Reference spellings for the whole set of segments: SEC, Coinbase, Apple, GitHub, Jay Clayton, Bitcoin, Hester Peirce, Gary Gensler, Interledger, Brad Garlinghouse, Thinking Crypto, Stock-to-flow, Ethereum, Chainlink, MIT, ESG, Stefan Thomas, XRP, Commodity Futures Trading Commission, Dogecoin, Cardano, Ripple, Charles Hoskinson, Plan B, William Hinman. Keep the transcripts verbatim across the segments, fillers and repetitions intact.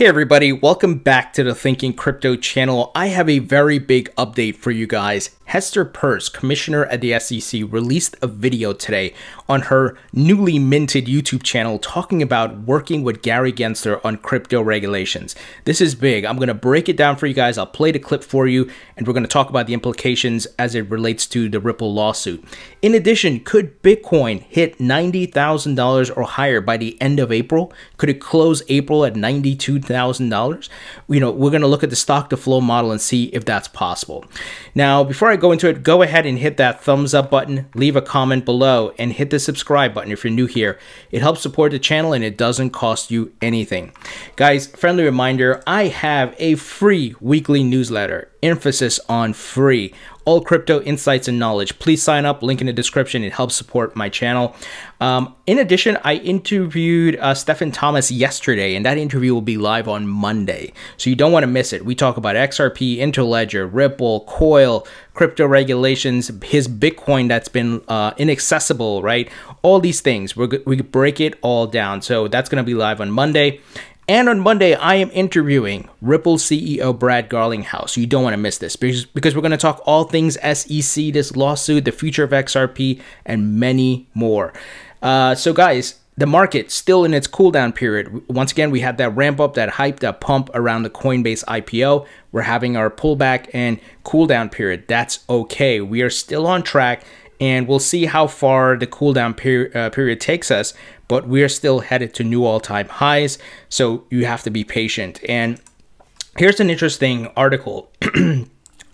Hey everybody, welcome back to the Thinking Crypto channel. I have a very big update for you guys. Hester Peirce, commissioner at the S E C, released a video today on her newly minted YouTube channel talking about working with Gary Gensler on crypto regulations. This is big. I'm going to break it down for you guys. I'll play the clip for you, and we're going to talk about the implications as it relates to the Ripple lawsuit. In addition, could Bitcoin hit ninety thousand dollars or higher by the end of April? Could it close April at ninety-two thousand dollars? Thousand dollars. You know, we're going to look at the stock to flow model and see if that's possible. Now, before I go into it, go ahead and hit that thumbs up button, leave a comment below, and hit the subscribe button if you're new here. It helps support the channel and it doesn't cost you anything. Guys, friendly reminder, I have a free weekly newsletter, emphasis on free. All crypto insights and knowledge. Please sign up, link in the description. It helps support my channel. Um, in addition, I interviewed uh, Stefan Thomas yesterday, and that interview will be live on Monday. So you don't want to miss it. We talk about X R P, Interledger, Ripple, Coil, crypto regulations, his Bitcoin that's been uh, inaccessible, right? All these things. We're, we break it all down. So that's going to be live on Monday. And on Monday, I am interviewing Ripple C E O Brad Garlinghouse. You don't want to miss this because, because we're going to talk all things S E C, this lawsuit, the future of X R P, and many more. Uh, so guys, the market still in its cool down period. Once again, we had that ramp up, that hype, that pump around the Coinbase I P O. We're having our pullback and cool down period. That's okay. We are still on track. And we'll see how far the cooldown peri uh, period takes us, but we're still headed to new all-time highs, so you have to be patient. And here's an interesting article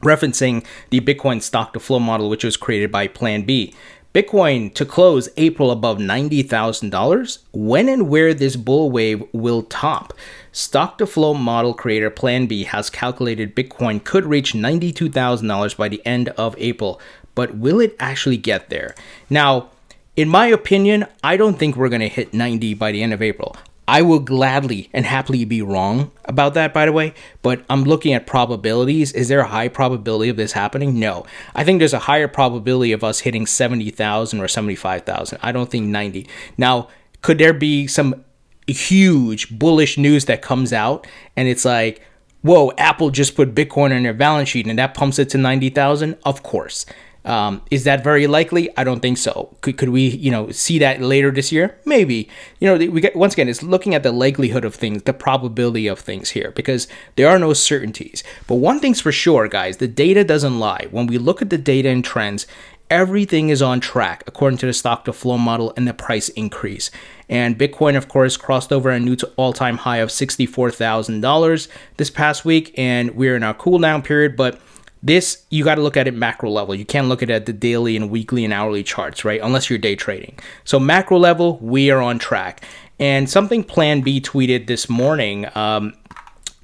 referencing the Bitcoin stock-to-flow model, which was created by Plan B. Bitcoin to close April above ninety thousand dollars, when and where this bull wave will top. Stock-to-flow model creator Plan B has calculated Bitcoin could reach ninety-two thousand dollars by the end of April, but will it actually get there? Now, in my opinion, I don't think we're going to hit ninety by the end of April. I will gladly and happily be wrong about that, by the way, but I'm looking at probabilities. Is there a high probability of this happening? No. I think there's a higher probability of us hitting seventy thousand or seventy-five thousand. I don't think ninety. Now, could there be some huge bullish news that comes out and it's like, whoa, Apple just put Bitcoin on their balance sheet and that pumps it to ninety thousand? Of course. Um, is that very likely? I don't think so. Could, could we, you know, see that later this year? Maybe. You know, we get, once again, it's looking at the likelihood of things, the probability of things here, because there are no certainties. But one thing's for sure, guys, the data doesn't lie. When we look at the data and trends, everything is on track according to the stock-to-flow model and the price increase. And Bitcoin, of course, crossed over a new all-time high of sixty-four thousand dollars this past week, and we're in our cool-down period, but this, you got to look at it macro level. You can't look at it at the daily and weekly and hourly charts, right? Unless you're day trading. So macro level, we are on track. And something Plan B tweeted this morning, um,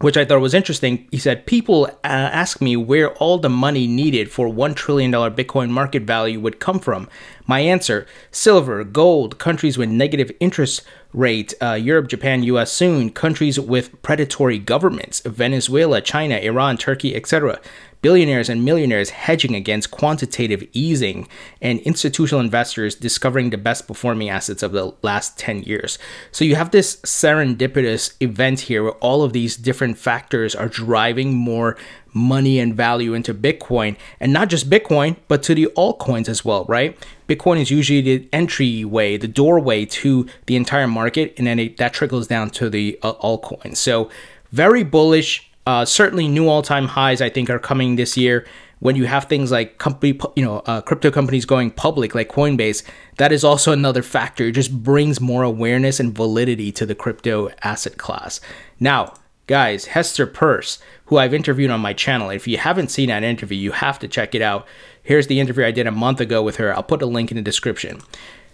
which I thought was interesting. He said, people uh, ask me where all the money needed for one trillion dollar Bitcoin market value would come from. My answer, silver, gold, countries with negative interest rate, uh, Europe, Japan, U S soon, countries with predatory governments, Venezuela, China, Iran, Turkey, et cetera. Billionaires and millionaires hedging against quantitative easing and institutional investors discovering the best performing assets of the last ten years. So you have this serendipitous event here where all of these different factors are driving more money and value into Bitcoin, and not just Bitcoin, but to the altcoins as well, right? Bitcoin is usually the entryway, the doorway to the entire market, and then it, that trickles down to the uh, altcoins. So very bullish. Uh, certainly new all-time highs, I think, are coming this year. When you have things like company, you know, uh, crypto companies going public like Coinbase, that is also another factor. It just brings more awareness and validity to the crypto asset class. Now, guys, Hester Peirce, who I've interviewed on my channel. If you haven't seen that interview, you have to check it out. Here's the interview I did a month ago with her. I'll put a link in the description.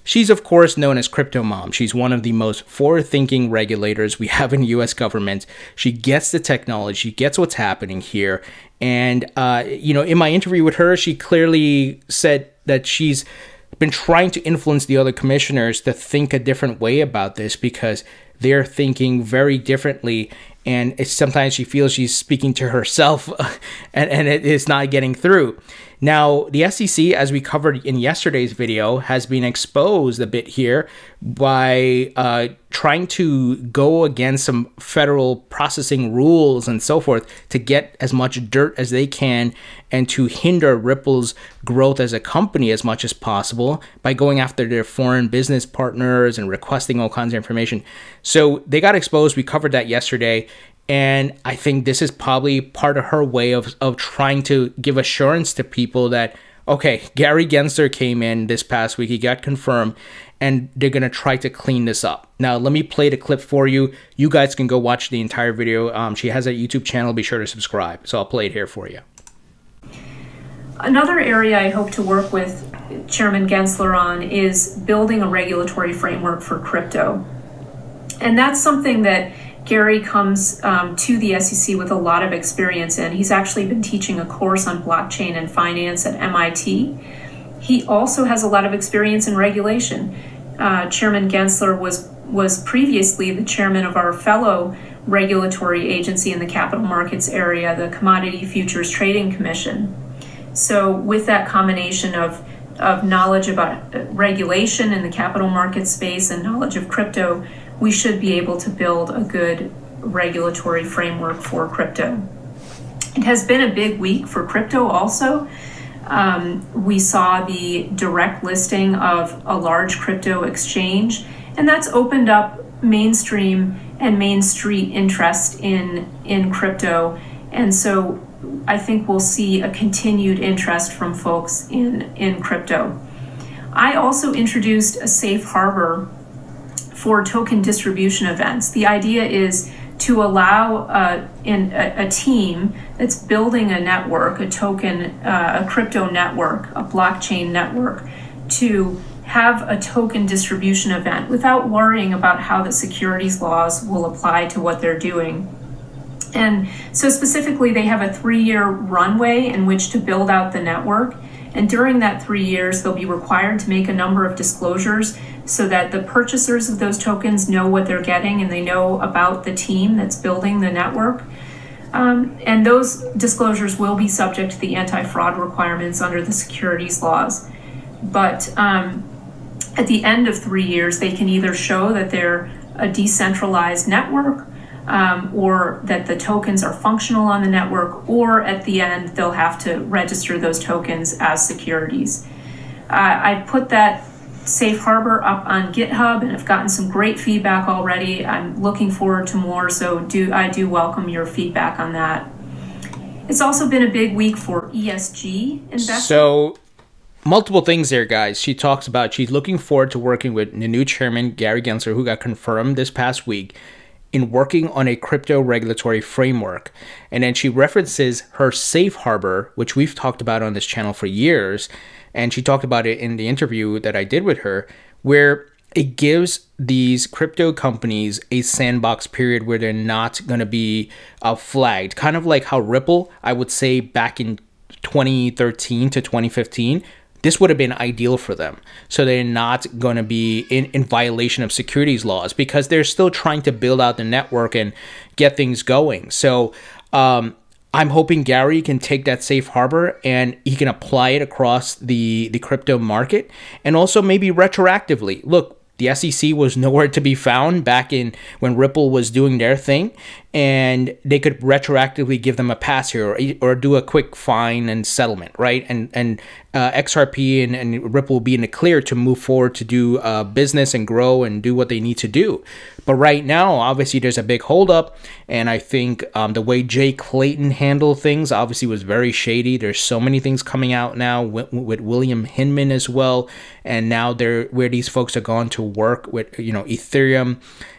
She's, of course, known as Crypto Mom. She's one of the most forward-thinking regulators we have in the U S government. She gets the technology. She gets what's happening here. And, uh, you know, in my interview with her, she clearly said that she's been trying to influence the other commissioners to think a different way about this because they're thinking very differently. and it's sometimes she feels she's speaking to herself and, and it is not getting through. Now, the S E C, as we covered in yesterday's video, has been exposed a bit here by uh, trying to go against some federal processing rules and so forth to get as much dirt as they can and to hinder Ripple's growth as a company as much as possible by going after their foreign business partners and requesting all kinds of information. So they got exposed. We covered that yesterday. And I think this is probably part of her way of, of trying to give assurance to people that, okay, Gary Gensler came in this past week, he got confirmed, and they're going to try to clean this up. Now, let me play the clip for you. You guys can go watch the entire video. Um, she has a YouTube channel. Be sure to subscribe. So I'll play it here for you. Another area I hope to work with Chairman Gensler on is building a regulatory framework for crypto. And that's something that Gary comes um, to the S E C with a lot of experience in. He's actually been teaching a course on blockchain and finance at M I T. He also has a lot of experience in regulation. Uh, Chairman Gensler was, was previously the chairman of our fellow regulatory agency in the capital markets area, the Commodity Futures Trading Commission. So with that combination of, of knowledge about regulation in the capital market space and knowledge of crypto, we should be able to build a good regulatory framework for crypto. It has been a big week for crypto also. Um, we saw the direct listing of a large crypto exchange, and that's opened up mainstream and Main Street interest in, in crypto. And so I think we'll see a continued interest from folks in, in crypto. I also introduced a safe harbor for token distribution events. The idea is to allow uh, in a, a team that's building a network, a token, uh, a crypto network, a blockchain network, to have a token distribution event without worrying about how the securities laws will apply to what they're doing. And so specifically, they have a three-year runway in which to build out the network. And during that three years, they'll be required to make a number of disclosures so that the purchasers of those tokens know what they're getting and they know about the team that's building the network. Um, and those disclosures will be subject to the anti-fraud requirements under the securities laws. But um, at the end of three years, they can either show that they're a decentralized network, Um, or that the tokens are functional on the network, or at the end, they'll have to register those tokens as securities. Uh, I put that safe harbor up on GitHub, and I've gotten some great feedback already. I'm looking forward to more, so do I do welcome your feedback on that. It's also been a big week for E S G investment. So multiple things there, guys. She talks about she's looking forward to working with the new chairman, Gary Gensler, who got confirmed this past week, in working on a crypto regulatory framework. And then she references her safe harbor, which we've talked about on this channel for years. And she talked about it in the interview that I did with her, where it gives these crypto companies a sandbox period where they're not going to be uh, flagged. Kind of like how Ripple, I would say back in twenty thirteen to twenty fifteen, this would have been ideal for them. So they're not going to be in, in violation of securities laws because they're still trying to build out the network and get things going. So um, I'm hoping Gary can take that safe harbor and he can apply it across the, the crypto market and also maybe retroactively. Look, the S E C was nowhere to be found back in when Ripple was doing their thing, and they could retroactively give them a pass here or, or do a quick fine and settlement, right? And and uh, X R P and, and Ripple will be in the clear to move forward to do uh, business and grow and do what they need to do. But right now, obviously, there's a big holdup, and I think um, the way Jay Clayton handled things obviously was very shady. There's so many things coming out now with, with William Hinman as well, and now they're where these folks are going to work with, you know, Ethereum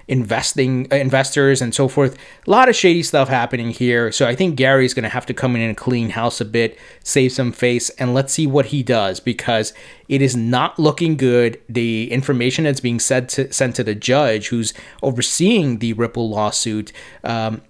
investing uh, investors and so forth. A lot of shady stuff happening here. So I think Gary's going to have to come in and clean house a bit, save some face, and let's see what he does, because it is not looking good. The information that's being sent to, sent to the judge who's overseeing the Ripple lawsuit, um,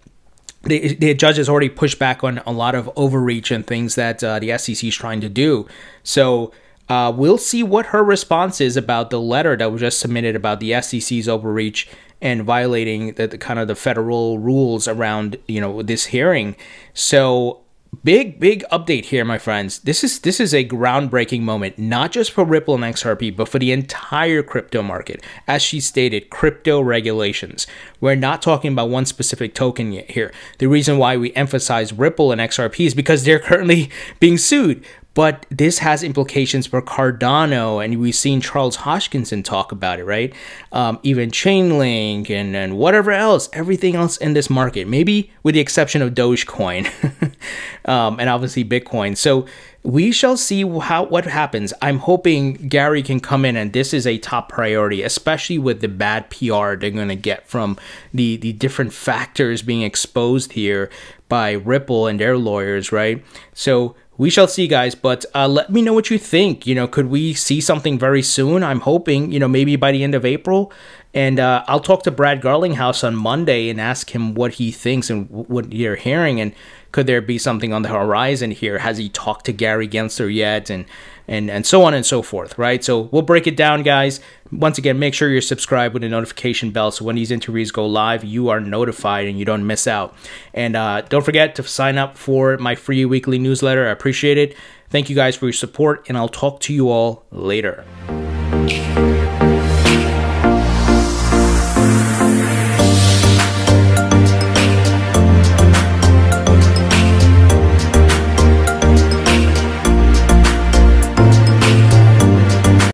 the, the judge has already pushed back on a lot of overreach and things that uh, the S E C is trying to do. So Uh, we'll see what her response is about the letter that was just submitted about the S E C's overreach and violating the, the kind of the federal rules around, you know, this hearing. So big, big update here, my friends. This is this is a groundbreaking moment, not just for Ripple and X R P, but for the entire crypto market. As she stated, crypto regulations. We're not talking about one specific token yet here. The reason why we emphasize Ripple and X R P is because they're currently being sued. But this has implications for Cardano, and we've seen Charles Hoskinson talk about it, right? Um, even Chainlink and, and whatever else, everything else in this market, maybe with the exception of Dogecoin um, and obviously Bitcoin. So we shall see how what happens. I'm hoping Gary can come in, and this is a top priority, especially with the bad P R they're going to get from the, the different factors being exposed here by Ripple and their lawyers, right? So we shall see, guys, but uh, let me know what you think. You know, could we see something very soon? I'm hoping, you know, maybe by the end of April. And uh, I'll talk to Brad Garlinghouse on Monday and ask him what he thinks and what you're hearing. And could there be something on the horizon here? Has he talked to Gary Gensler yet? And, and, and so on and so forth, right? So we'll break it down, guys. Once again, make sure you're subscribed with a notification bell so when these interviews go live, you are notified and you don't miss out. And uh, don't forget to sign up for my free weekly newsletter. I appreciate it. Thank you guys for your support, and I'll talk to you all later.